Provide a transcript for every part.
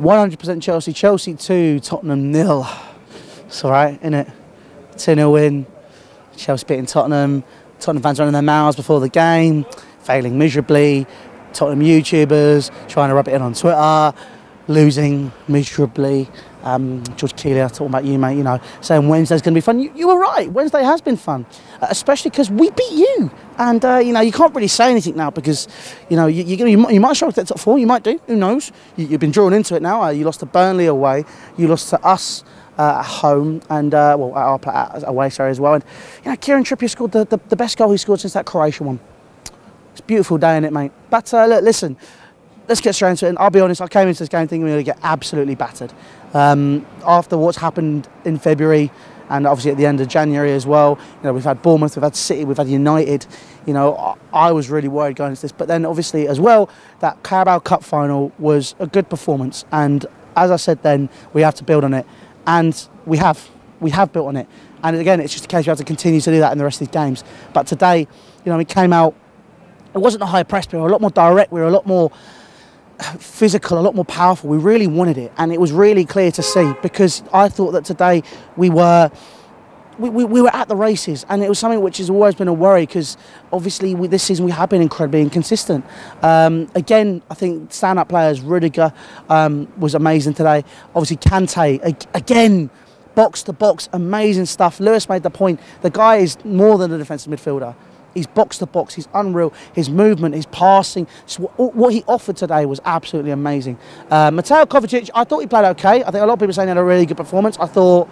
100% Chelsea. Chelsea 2, Tottenham 0. It's all right, isn't it? 2-0 win. Chelsea beating Tottenham. Tottenham fans running their mouths before the game, failing miserably. Tottenham YouTubers trying to rub it in on Twitter, losing miserably. George Keely, talking about you, mate, you know, saying Wednesday's going to be fun. You were right, Wednesday has been fun, especially because we beat you. And, you know, you can't really say anything now because, you know, you might struggle to get top four, you might do, who knows? You've been drawn into it now. You lost to Burnley away, you lost to us at home, and, well, at our away, sorry, as well. And, you know, Kieran Trippier scored the best goal he scored since that Croatia one. It's a beautiful day, isn't it, mate? But, look, listen, let's get straight into it. And I'll be honest, I came into this game thinking we were going to get absolutely battered. After what's happened in February and obviously at the end of January as well, you know, we've had Bournemouth, we've had City, we've had United. You know, I was really worried going into this. But then obviously as well, that Carabao Cup final was a good performance. And as I said then, we have to build on it. And we have built on it. And again, it's just a case we have to continue to do that in the rest of these games. But today, you know, we came out, it wasn't a high press, but we were a lot more direct, we were a lot more physical, a lot more powerful. We really wanted it, and it was really clear to see, because I thought that today we were at the races, and it was something which has always been a worry, because obviously this season we have been incredibly inconsistent. Again, I think stand-up players, Rudiger was amazing today. Obviously Kante, again, box to box, amazing stuff. Lewis made the point, the guy is more than a defensive midfielder. He's box to box, he's unreal, his movement, his passing, what he offered today was absolutely amazing. Mateo Kovacic, I thought he played okay. I think a lot of people are saying he had a really good performance. I thought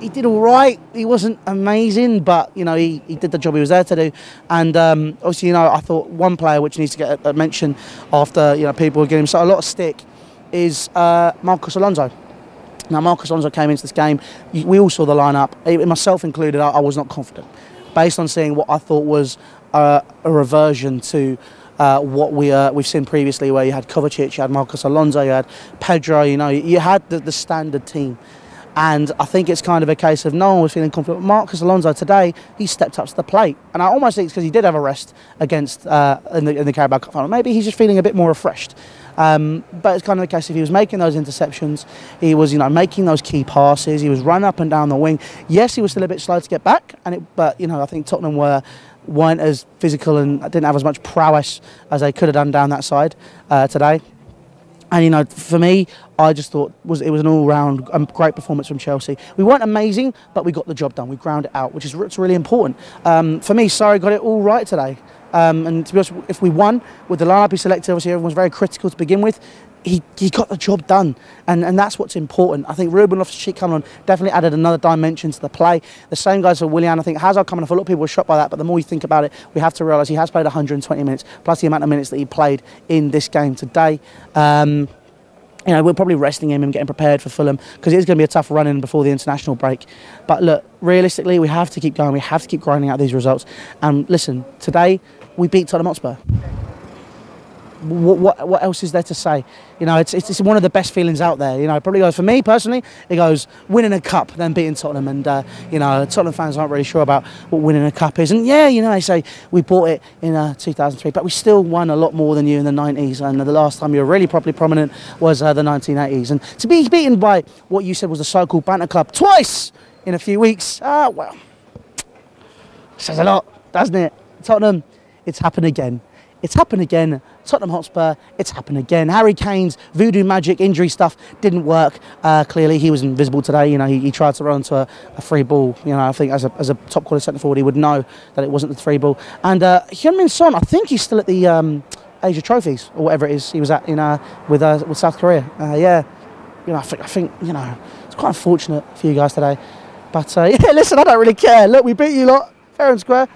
he did all right. He wasn't amazing, but you know, he did the job he was there to do. And obviously, you know, I thought one player which needs to get a mention after, you know, people were giving him so a lot of stick is Marcos Alonso. Now, Marcos Alonso came into this game, we all saw the lineup, myself included, I was not confident, based on seeing what I thought was a reversion to what we've seen previously, where you had Kovacic, you had Marcos Alonso, you had Pedro, you know, you had the standard team. And I think it's kind of a case of no one was feeling confident. Marcos Alonso today, he stepped up to the plate. And I almost think it's because he did have a rest against, in the Carabao Cup final. Maybe he's just feeling a bit more refreshed. But it's kind of a case if he was making those interceptions, he was, you know, making those key passes, he was running up and down the wing. Yes, he was still a bit slow to get back, and but, you know, I think Tottenham weren't as physical and didn't have as much prowess as they could have done down that side today. And, you know, for me, I just thought it was an all-round great performance from Chelsea. We weren't amazing, but we got the job done. We ground it out, which is really important. For me, Sarri got it all right today. And to be honest, if we won with the lineup he selected, obviously everyone was very critical to begin with. He got the job done, and that's what's important. I think Ruben Loftus-Cheek coming on definitely added another dimension to the play. The same guys for Willian. I think Hazard coming off, a lot of people were shocked by that, but the more you think about it, we have to realise he has played 120 minutes, plus the amount of minutes that he played in this game today. You know, we're probably resting him and getting prepared for Fulham, because it is going to be a tough run-in before the international break. But look, realistically, we have to keep going. We have to keep grinding out these results. And listen, today we beat Tottenham Hotspur. What else is there to say? You know, it's one of the best feelings out there. You know, it probably goes, for me personally, it goes winning a cup, then beating Tottenham. And, you know, Tottenham fans aren't really sure about what winning a cup is. And yeah, you know, they say we bought it in 2003, but we still won a lot more than you in the 90s. And the last time you were really properly prominent was the 1980s. And to be beaten by what you said was the so-called banter club twice in a few weeks, well, says a lot, doesn't it? Tottenham, it's happened again. It's happened again. Tottenham Hotspur, it's happened again. Harry Kane's voodoo magic injury stuff didn't work. Clearly, he was invisible today. You know, he tried to run into a free ball. You know, I think as a top quality centre forward, he would know that it wasn't the free ball. And Hyunmin Son, I think he's still at the Asia Trophies or whatever it is he was at in with South Korea. Yeah, you know, I think you know, it's quite unfortunate for you guys today. But yeah, listen, I don't really care. Look, we beat you lot fair and square.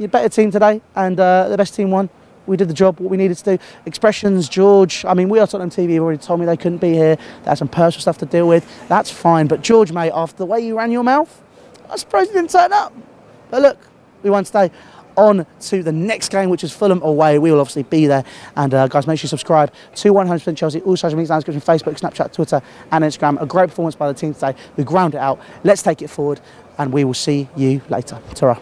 You're a better team today, and the best team won. We did the job, what we needed to do. Expressions, George, I mean, we are Tottenham TV, you've already told me they couldn't be here. They had some personal stuff to deal with. That's fine. But George, mate, after the way you ran your mouth, I suppose you didn't turn up. But look, we won today. On to the next game, which is Fulham away. We will obviously be there. And guys, make sure you subscribe to 100% Chelsea. All social media, description, Facebook, Snapchat, Twitter, and Instagram. A great performance by the team today. We ground it out. Let's take it forward, and we will see you later. Ta-ra.